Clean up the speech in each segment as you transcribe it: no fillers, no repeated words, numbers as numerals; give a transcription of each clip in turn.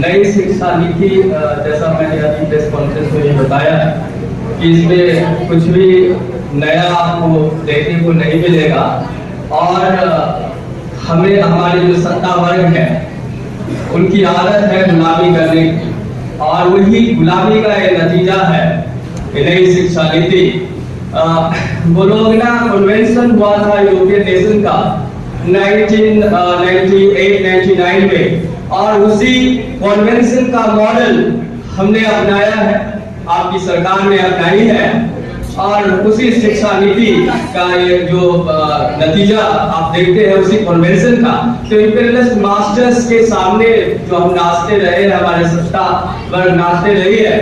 नई शिक्षा नीति, जैसा मैंने अभी प्रेस कॉन्फ्रेंस में ये बताया कि इसमें कुछ भी नया आपको देखने को नहीं मिलेगा और हमें हमारे जो सत्ता वर्ग है उनकी आदत है गुलामी करने की और वही गुलामी का ये नतीजा है नई शिक्षा नीति। वो लोग ना कन्वेंशन हुआ था यूरोपियन नेशन का 1998-99 में और उसी कन्वेंशन का मॉडल हमने अपनाया है, आपकी सरकार ने अपनाई है और उसी शिक्षा नीति का ये जो नतीजा आप देखते हैं उसी कन्वेंशन का। तो इंपीरियलिस्ट मास्टर्स के सामने जो हम नाचते रहे हैं, हमारे सत्ता वर्ग नाचते रही है,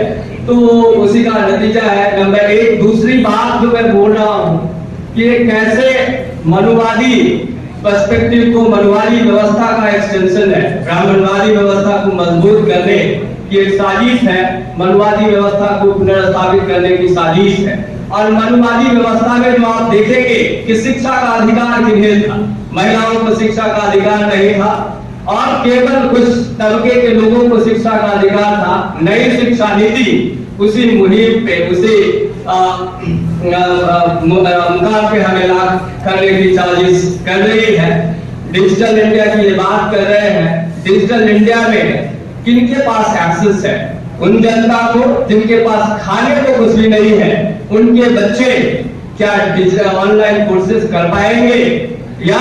तो उसी का नतीजा है। नंबर एक, दूसरी बात जो मैं बोल रहा हूँ कि कैसे मनुवादी पर्सपेक्टिव को, मनुवादी व्यवस्था का एक्सटेंशन है, ब्राह्मणवादी व्यवस्था को मजबूत करने की एक साजिश है, मनुवादी व्यवस्था को पुनर्स्थापित करने की साजिश है। और मनुवादी व्यवस्था में जो आप देखेंगे कि शिक्षा का अधिकार किन्हें था, महिलाओं को शिक्षा का अधिकार नहीं था और केवल कुछ तबके के लोगों को शिक्षा का अधिकार था। नई शिक्षा नीति उसी मुहिम पे, उसी मुकाम पे हमें ला करने की साजिश कर रही है। डिजिटल इंडिया की ये बात कर रहे हैं, डिजिटल इंडिया में किनके पास एक्सेस है? उन जनता को जिनके पास खाने को कुछ भी नहीं है, उनके बच्चे क्या डिजिटल ऑनलाइन कोर्सेज कर पाएंगे या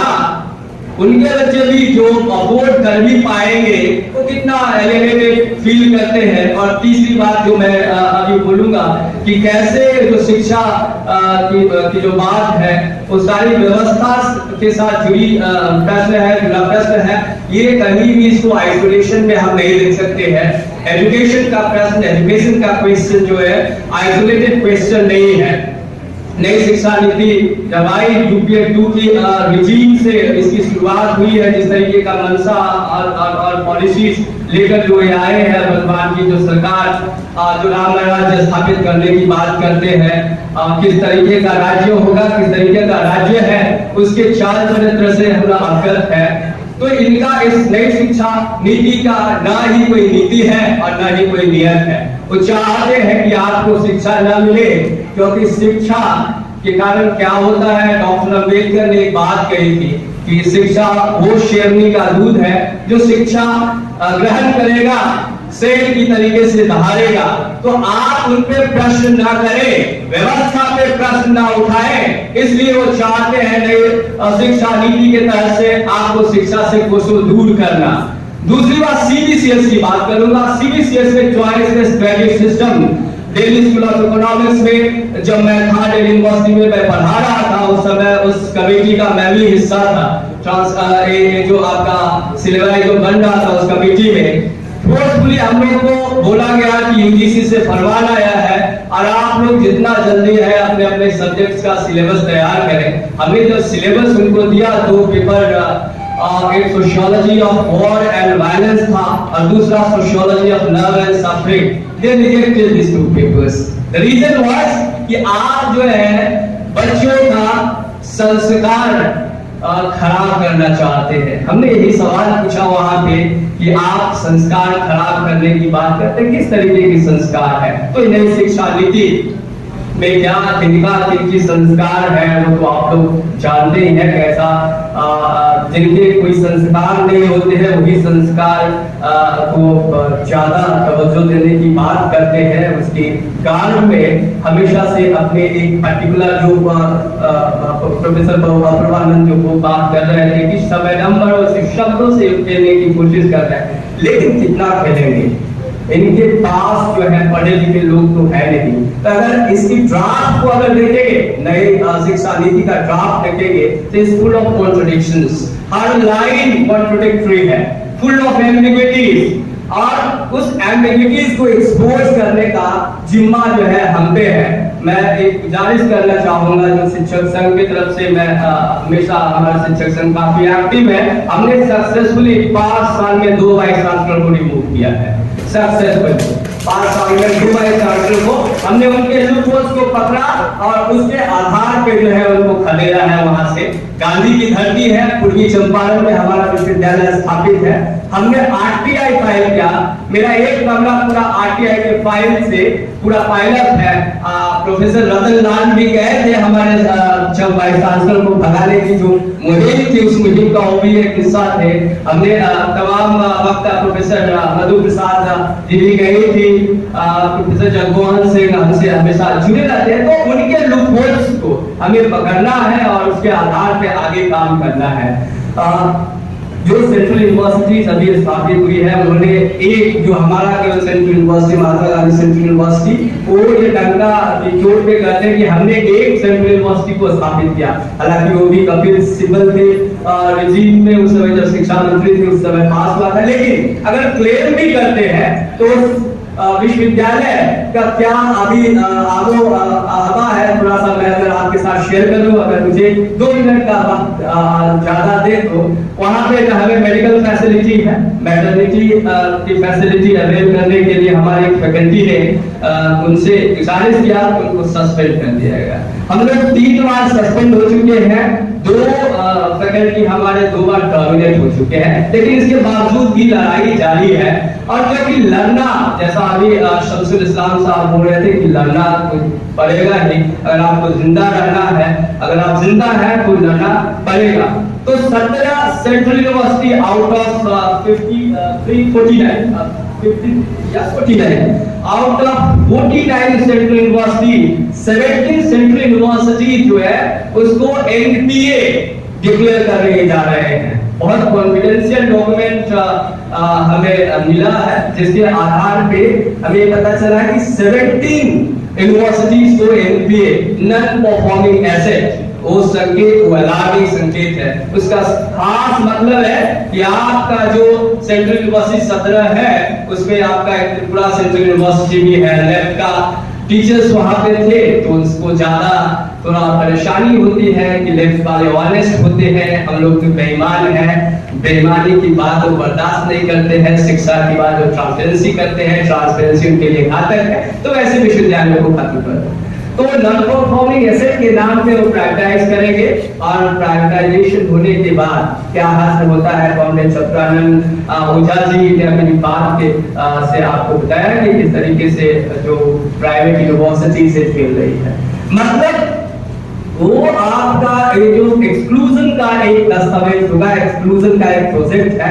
उनके बच्चे भी जो अफोर्ड कर भी पाएंगे वो तो कितना एलिवेटेड फील करते हैं। और तीसरी बात जो मैं अभी बोलूंगा कि कैसे जो शिक्षा की जो बात है वो सारी व्यवस्था के साथ जुड़ी प्रश्न है, जुड़ा प्रश्न है। ये कहीं भी इसको आइसोलेशन में हम नहीं देख सकते हैं। एजुकेशन का प्रश्न, एजुकेशन का क्वेश्चन जो है आइसोलेटेड क्वेश्चन नहीं है। नई शिक्षा नीति जब आई यूपीए 2 की रिजीम से इसकी शुरुआत हुई है, जिस तरीके का मंशा और पॉलिसीज लेकर जो आए हैं भगवान की जो सरकार जो राम राज्य स्थापित करने की बात करते हैं, किस तरीके का राज्य होगा, किस तरीके का राज्य है, उसके चार चरित्र से हमारा अवगत है। तो इनका इस नई शिक्षा नीति का ना ही कोई नीति है और ना ही कोई नियत है। वो चाहते हैं कि आपको शिक्षा न मिले, क्योंकि शिक्षा के कारण क्या होता है, डॉक्टर अम्बेडकर ने एक बात कही थी कि शिक्षा वो शेरनी का दूध है जो शिक्षा ग्रहण करेगा शेर की तरीके से धारेगा। तो आप उन पे प्रश्न ना करें, व्यवस्था पे प्रश्न ना उठाएं, इसलिए वो चाहते हैं नई शिक्षा नीति के तहत से आपको शिक्षा से कोसों दूर करना। दूसरी बात सीबीसीएस की बात करूंगा। सीबीसीएस में choice based grading system, Delhi school of economics में जब मैं था, दिल्ली यूनिवर्सिटी में मैं पढ़ा रहा था, उस समय उस कमेटी का मैं भी हिस्सा था। जो आपका सिलेबस जो बन रहा था उस कमेटी में फोर्सफुली हम लोग को बोला गया कि यूजीसी से फरमान आया है और आप लोग जितना जल्दी है अपने अपने सब्जेक्ट्स का सिलेबस तैयार करें। हमने जो सिलेबस उनको दिया, दो पेपर, एक sociology of war and violence था और दूसरा sociology of love and suffering. They rejected this two papers. The reason was कि आप जो है बच्चों का संस्कार खराब करना चाहते हैं। हमने यही सवाल पूछा वहां पे कि आप संस्कार खराब करने की बात करते हैं, किस तरीके की संस्कार है? तो नई शिक्षा नीति में क्या किनकी संस्कार है वो तो आप लोग जानते ही हैं। कैसा जिनके कोई संस्कार नहीं होते हैं वही संस्कार को ज्यादा तवज्जो देने की बात करते हैं। उसके कारण में हमेशा से अपने एक पर्टिकुलर जो प्रोफेसर प्रभानंद जो वो बात कर रहे थे कि समय नंबर और शब्दों से खेलने की कोशिश कर रहे हैं, लेकिन कितना खेलेंगे? इनके पास जो है पढ़े लिखे लोग तो है नहीं। तो अगर इसकी ड्राफ्ट को अगर देखेंगे, नई शिक्षा नीति का ड्राफ्ट देखेंगे तो इस फुल ऑफ कॉन्ट्रडिक्शंस, हर लाइन कॉन्ट्रडिक्टरी है, फुल ऑफ एम्बिग्युइटीज और उस एम्बिग्युइटीज को एक्सपोज करने का जिम्मा जो है हम पे है। मैं एक गुजारिश करना चाहूंगा जो शिक्षक संघ की तरफ से, मैं हमेशा हमारा शिक्षक संघ काफी एक्टिव है। हमने सक्सेसफुली 5 साल में 2 वाइस चांसलर को रिमूव किया है सक्सेसफुल। 5 साल में डूबे छात्रों को हमने उनके ग्लूकोज को पकड़ा और उसके आधार पे जो है उनको खदेड़ा है। वहां से गांधी की धरती है, पूर्वी चंपारण में हमारा विश्वविद्यालय स्थापित है। हमने आरटीआई फाइल किया, मेरा एक मामला पूरा आरटीआई के फाइल से पूरा पायलट है। प्रोफेसर रतन लाल भी गए थे हमारे सांसद को भगाने की जो मुहिम थी, उस मुहिम का वो भी एक हिस्सा थे। हमने तमाम वक्ता प्रोफेसर मधु प्रसाद जी भी गई थी, प्रोफेसर जगमोहन सिंह हमसे हमेशा जुड़े रहते हैं। तो उनके लूपहोल्स को हमें पकड़ना है और उसके आधार पे आगे काम करना है। जो सेंट्रल यूनिवर्सिटी अभी स्थापित हुई है, उन्होंने एक जो हमारा central university Mahatma Gandhi central university वो ये डंडा चोट पे कहते हैं कि हमने एक सेंट्रल यूनिवर्सिटी को स्थापित किया। हालांकि वो भी कपिल सिब्बल थे रेजीम में, उस समय जब शिक्षा मंत्री थे उस समय पास हुआ था। लेकिन अगर क्लेम भी करते हैं तो विश्वविद्यालय का क्या अभी आबा है, थोड़ा सा मैं अगर आपके साथ शेयर कर लूं, अगर मुझे 2 मिनट का वक्त ज्यादा दे तो। वहां पे हमें मेडिकल फैसिलिटी है, मैटरनिटी की फैसिलिटी अवेल करने के लिए हमारे फैकल्टी ने उनसे गुजारिश किया, उनको सस्पेंड कर दिया गया। हम लोग 3 बार सस्पेंड हो चुके हैं, 2 फैकल्टी हमारे 2 बार टर्मिनेट हो चुके हैं। लेकिन इसके बावजूद भी लड़ाई जारी है। और क्योंकि लड़ना, जैसा अभी शमसुल इस्लाम साहब बोल रहे थे कि लड़ना पड़ेगा ही, अगर आपको जिंदा रहना है, अगर आप जिंदा हैं तो लड़ना पड़ेगा। तो 17 central university out of 49 central university 17 central university जो है उसको एनपीए डिक्लेयर करने जा रहे हैं। बहुत कॉन्फिडेंशियल डॉक्यूमेंट हमें मिला है, जिसके आधार पे हमें पता चला कि 17 यूनिवर्सिटीज को एनपीए नॉन परफॉर्मिंग एसेट, वो संकेत अलार्मिंग संकेत है। उसका खास मतलब है कि आपका जो सेंट्रल यूनिवर्सिटी 17 है उसमें आपका एक त्रिपुरा सेंट्रल यूनिवर्सिटी भी है। लैब का टीचर्स वहां पे थे तो उसको ज्यादा थोड़ा परेशानी होती है कि लेफ्ट वाले ऑनेस्ट होते हैं, हम लोग तो बेईमान हैं। बेईमानी की बात वो बर्दाश्त नहीं करते हैं, शिक्षा की बात वो ट्रांसपेरेंसी करते हैं, ट्रांसपेरेंसी उनके लिए घातक है। तो ऐसे विश्वविद्यालयों को खत्म कर दो। तो नॉन परफॉर्मिंग एसेट के नाम पे वो प्राइवेटाइज करेंगे और प्राइवेटाइजेशन होने के बाद क्या हासिल होता है, कॉमरेड चपरानंद ओझा जी ने अपनी बात से आपको बताया कि किस तरीके से जो प्राइवेट यूनिवर्सिटी से खेल रही है। मतलब वो आपका ये जो एक्सक्लूजन का एक दस्तावेज होगा, एक्सक्लूजन का एक प्रोजेक्ट है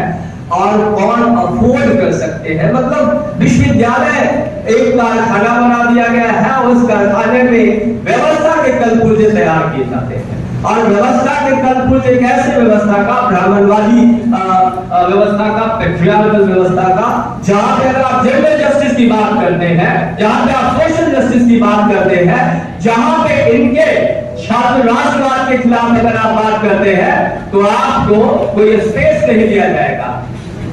और कौन अफोर्ड कर सकते हैं। मतलब विश्वविद्यालय एक कारखाना बना दिया गया है, उस कारखाने में व्यवस्था के कलपुर्जे तैयार किए जाते हैं और व्यवस्था के कलपुर्जे एक ऐसी व्यवस्था का ब्राह्मणवादी व्यवस्था का पैट्रियार्कल व्यवस्था का, जहां पे अगर आप जेंडर जस्टिस की बात करते हैं, जहां पे आप सोशल जस्टिस की बात करते हैं, जहां पे इनके छात्र राष्ट्रवाद के खिलाफ अगर आप बात करते हैं तो आपको कोई स्पेस नहीं दिया जाएगा।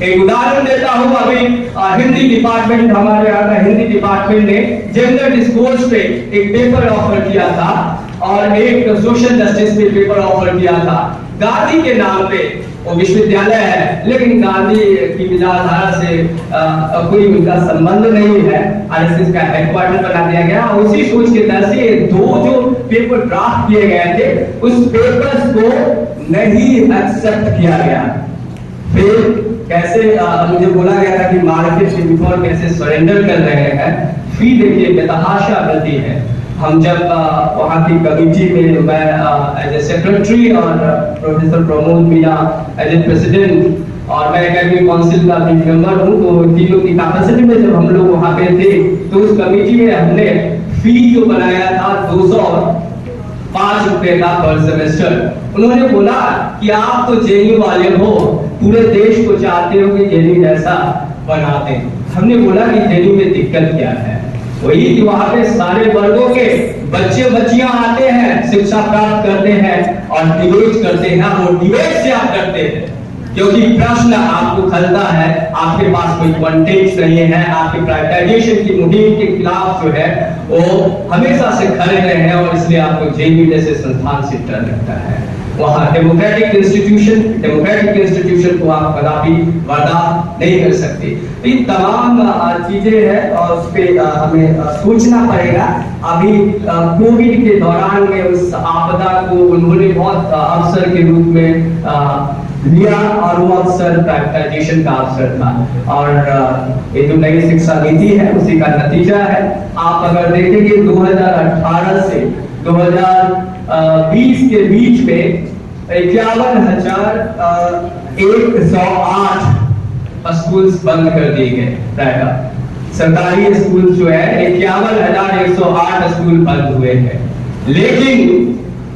एक उदाहरण देता हूं, अभी हिंदी डिपार्टमेंट हमारे यहाँ का हिंदी डिपार्टमेंट ने जेंडर डिस्कोर्स पे एक पेपर ऑफर किया था और एक सोशल जस्टिस पे पेपर ऑफर किया था। गांधी के नाम पे वो विश्वविद्यालय है, लेकिन गांधी की विचारधारा से कोई उनका संबंध नहीं है। आरएसएस का हेडक्वार्टर बना दिया गया। उसी सोच के तहत से 2 जो पेपर ड्राफ्ट किए गए थे उस पेपर्स को नहीं एक्सेप्ट किया गया। फिर कैसे मुझे बोला गया था कि मार्केट से बिफोर कैसे सरेंडर कर रहे हैं। फी देखिए बेतहाशा गलती है। हम जब वहाँ की कमेटी में मैं एज ए सेक्रेटरी और professor Pramod Meena as a president और मैं एकेडमिक काउंसिल का भी मेंबर हूँ, तो तीनों की कैपेसिटी में जब हम लोग वहाँ पे थे तो उस कमेटी में हमने फी जो बनाया था 205 रुपए का पर सेमेस्टर। उन्होंने बोला कि आप तो जेएनयू वाले हो, पूरे देश को चाहते हो कि जेएनयू जैसा बनाते। हमने बोला कि जेएनयू में दिक्कत क्या है, वही कि वहां पे सारे वर्गों के बच्चे बच्चियां आते हैं, शिक्षा प्राप्त करते हैं और डिबेट करते हैं। वो डिबेट से आप करते हैं क्योंकि प्रश्न आपको खलता है, आपके पास कोई कंटेंट नहीं है। आपके प्राइवेटाइजेशन की मुहिम के खिलाफ जो है वो हमेशा से खड़े रहे हैं और इसलिए आपको जेएनयू जैसे संस्थान से डर लगता है। वहाँ डेमोक्रेटिक इंस्टीट्यूशन को आप कदापि वारदात नहीं कर सकते। ये तमाम चीजें हैं और उस पर हमें सोचना पड़ेगा। अभी कोविड के दौरान में उस आपदा को उन्होंने बहुत अवसर के रूप में लिया और वो अवसर प्राइवेटाइजेशन का अवसर था। और ये जो नई शिक्षा नीति है उसी का नतीजा है। आप अगर देखेंगे 2018 से 2020 के बीच में 51,108 स्कूल बंद कर दिए गए। सरकारी स्कूल जो है 51,108 स्कूल बंद हुए हैं, लेकिन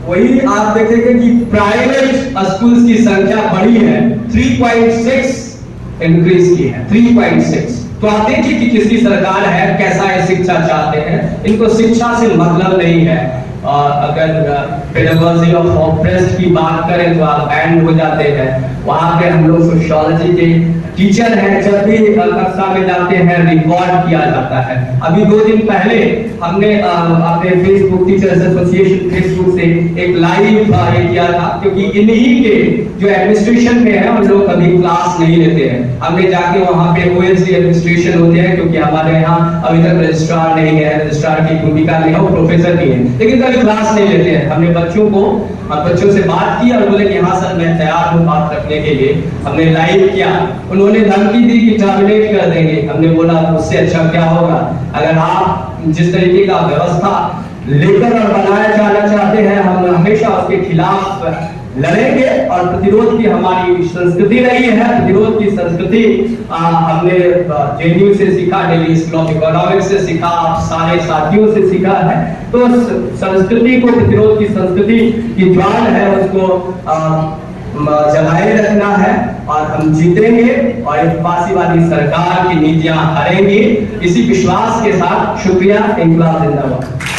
वही आप देखेंगे कि प्राइवेट स्कूल्स की संख्या बढ़ी है, 3.6 इंक्रीज की है, 3.6। तो आप देखिए कि किसकी सरकार है, कैसा है, शिक्षा चाहते हैं, इनको शिक्षा से मतलब नहीं है। और अगर पेडागॉजी ऑफ ऑप्रेस्ड की बात करें तो आप बैंड हो जाते हैं। वहाँ पे हम लोग सोशियोलॉजी के टीचर हैं, जब भी कक्षा में जाते हैं रिकॉर्ड किया जाता है। अभी 2 दिन पहले हमने अपने फेसबुक टीचर्स एसोसिएशन फेसबुक से एक लाइव किया था, क्योंकि इन्हीं के जो एडमिनिस्ट्रेशन में है उन लोग कभी क्लास नहीं लेते हैं। हमने जाके वहाँ पे OLC एडमिनिस्ट्रेशन होते हैं, क्योंकि हमारे यहाँ अभी तक रजिस्ट्रार नहीं है, रजिस्ट्रार की भूमिका नहीं है, वो प्रोफेसर भी है, लेकिन कभी क्लास नहीं लेते हैं। हमने बच्चों से बात की और बोले कि हाँ सर मैं तैयार हूँ बात रखने के लिए। हमने लाइव किया, उन्होंने धमकी दी कि टर्मिनेट कर देंगे। हमने बोला उससे अच्छा क्या होगा, अगर आप जिस तरीके का व्यवस्था लेकर और बनाया जाना चाहते हैं हम हमेशा उसके खिलाफ लड़ेंगे। और प्रतिरोध की हमारी संस्कृति रही है, प्रतिरोध की संस्कृति हमने JNU से सीखा, दिल्ली स्कूल ऑफ इकोनॉमिक्स से सीखा, आप सारे साथियों से सीखा है। तो संस्कृति को, प्रतिरोध की संस्कृति की ज्वाल है, उसको जलाए रखना है और हम जीतेंगे और इस फासीवादी सरकार की नीतियां हरेंगे। इसी विश्वास के साथ शुक्रिया। इंकलाब जिंदाबाद।